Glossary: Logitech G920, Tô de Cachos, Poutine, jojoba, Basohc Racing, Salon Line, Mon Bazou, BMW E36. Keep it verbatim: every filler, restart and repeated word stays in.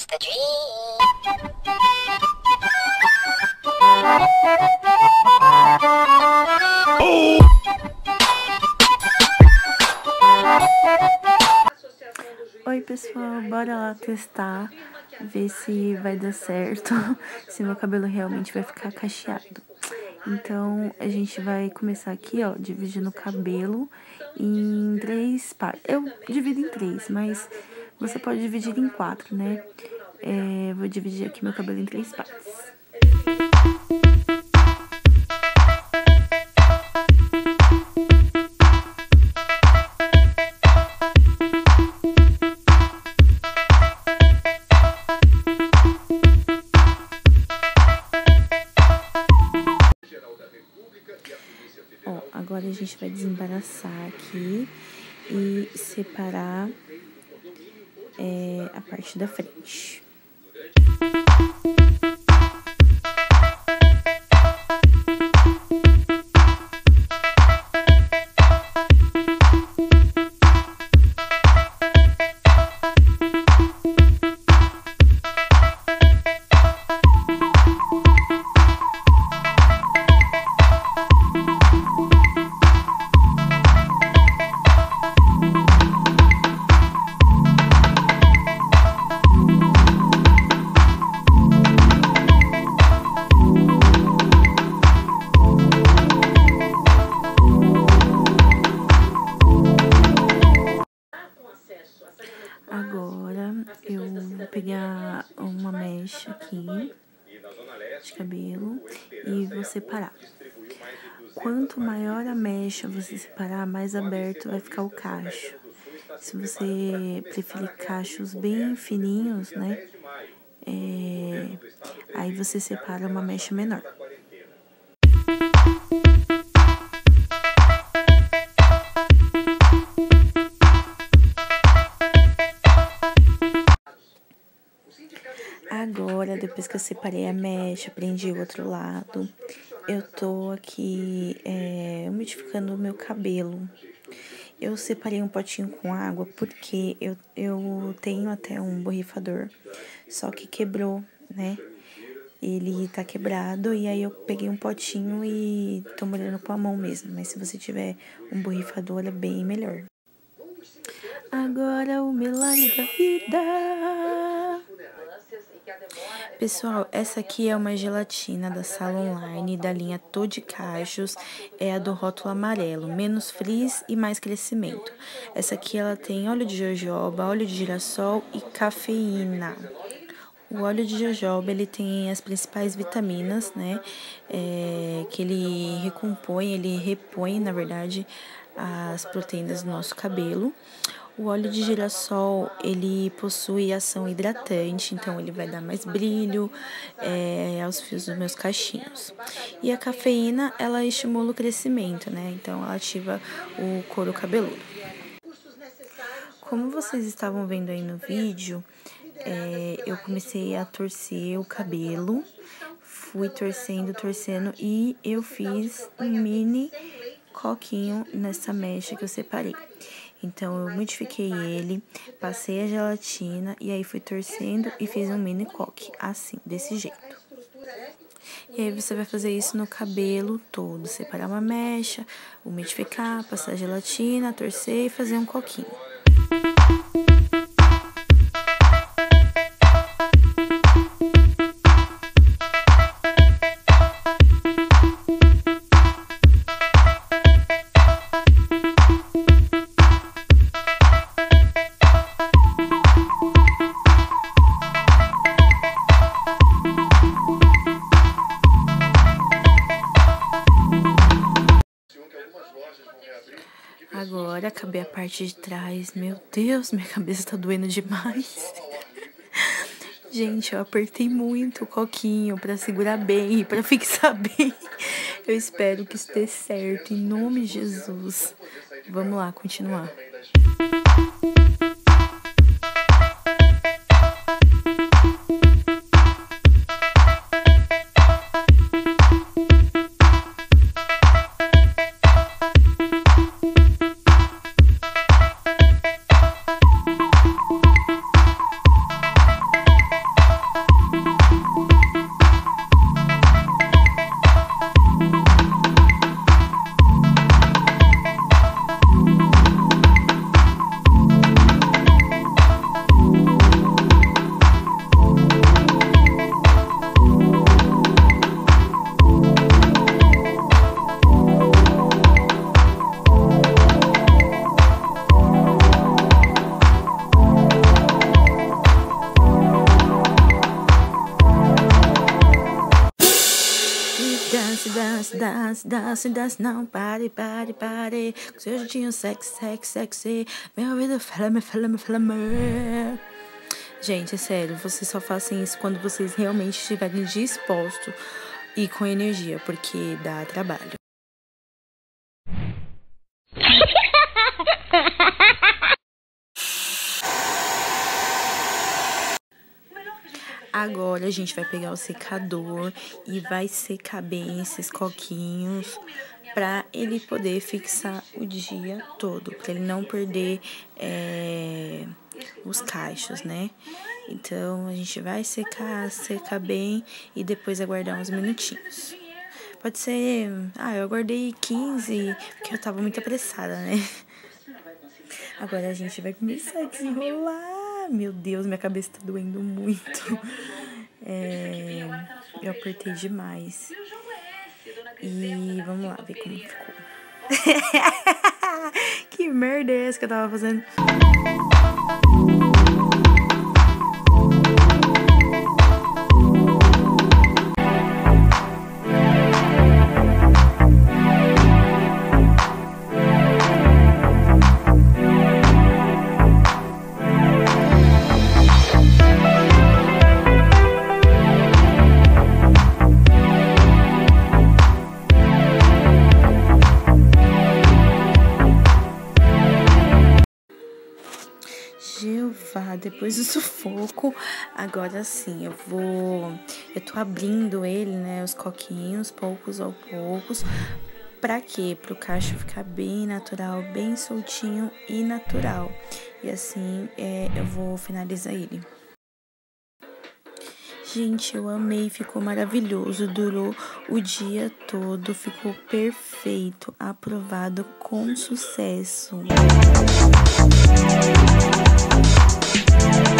That's the dream. Oh! Oi pessoal, bora lá testar, ver se vai dar certo, se meu cabelo realmente vai ficar cacheado. Então, a gente vai começar aqui, ó, dividindo o cabelo em três partes. Eu divido em três, mas você pode dividir em quatro, né? É, vou dividir aqui meu cabelo em três partes. Ó, agora a gente vai desembaraçar aqui e separar é, a parte da frente. Agora eu vou pegar uma mecha aqui de cabelo e vou separar. Quanto maior a mecha você separar, mais aberto vai ficar o cacho. Se você preferir cachos bem fininhos, né? É, aí você separa uma mecha menor. Agora, depois que eu separei a mecha, prendi o outro lado, eu tô aqui é, umidificando o meu cabelo. Eu separei um potinho com água porque eu, eu tenho até um borrifador, só que quebrou, né? Ele tá quebrado e aí eu peguei um potinho e tô molhando com a mão mesmo, mas se você tiver um borrifador é bem melhor. Agora o milagre da vida! Pessoal, essa aqui é uma gelatina da Salon Line, da linha Tô de Cachos, é a do rótulo amarelo, menos frizz e mais crescimento. Essa aqui ela tem óleo de jojoba, óleo de girassol e cafeína. O óleo de jojoba ele tem as principais vitaminas, né, é, que ele recompõe, ele repõe, na verdade, as proteínas do nosso cabelo. O óleo de girassol, ele possui ação hidratante, então ele vai dar mais brilho é, aos fios dos meus cachinhos. E a cafeína, ela estimula o crescimento, né? Então, ela ativa o couro cabeludo. Como vocês estavam vendo aí no vídeo, é, eu comecei a torcer o cabelo. Fui torcendo, torcendo e eu fiz um mini coquinho nessa mecha que eu separei. Então, eu modifiquei ele, passei a gelatina e aí fui torcendo e fiz um mini coque, assim, desse jeito. E aí, você vai fazer isso no cabelo todo, separar uma mecha, umidificar, passar a gelatina, torcer e fazer um coquinho. Agora, acabei a parte de trás. Meu Deus, minha cabeça tá doendo demais. Gente, eu apertei muito o coquinho pra segurar bem, pra fixar bem. Eu espero que isso dê certo, em nome de Jesus. Vamos lá, continuar. Dance, dance, dance, não pare, pare, pare. Com seu jeitinho sexy, sexy, sexy. Meu ouvido fala, me fala, me fala, me. Gente, é sério, vocês só fazem isso quando vocês realmente estiverem dispostos e com energia, porque dá trabalho. Agora a gente vai pegar o secador e vai secar bem esses coquinhos pra ele poder fixar o dia todo, pra ele não perder é, os cachos, né? Então a gente vai secar, secar bem e depois aguardar uns minutinhos. Pode ser... Ah, eu aguardei quinze, porque eu tava muito apressada, né? Agora a gente vai começar a desenrolar. Meu Deus, minha cabeça tá doendo muito. É, eu apertei demais. E vamos lá ver como ficou. Que merda é essa que eu tava fazendo? Depois do sufoco, agora sim, eu vou... Eu tô abrindo ele, né, os coquinhos, poucos ao poucos. Pra quê? Pro cacho ficar bem natural, bem soltinho e natural. E assim, é, eu vou finalizar ele. Gente, eu amei, ficou maravilhoso, durou o dia todo, ficou perfeito, aprovado com sucesso. Música.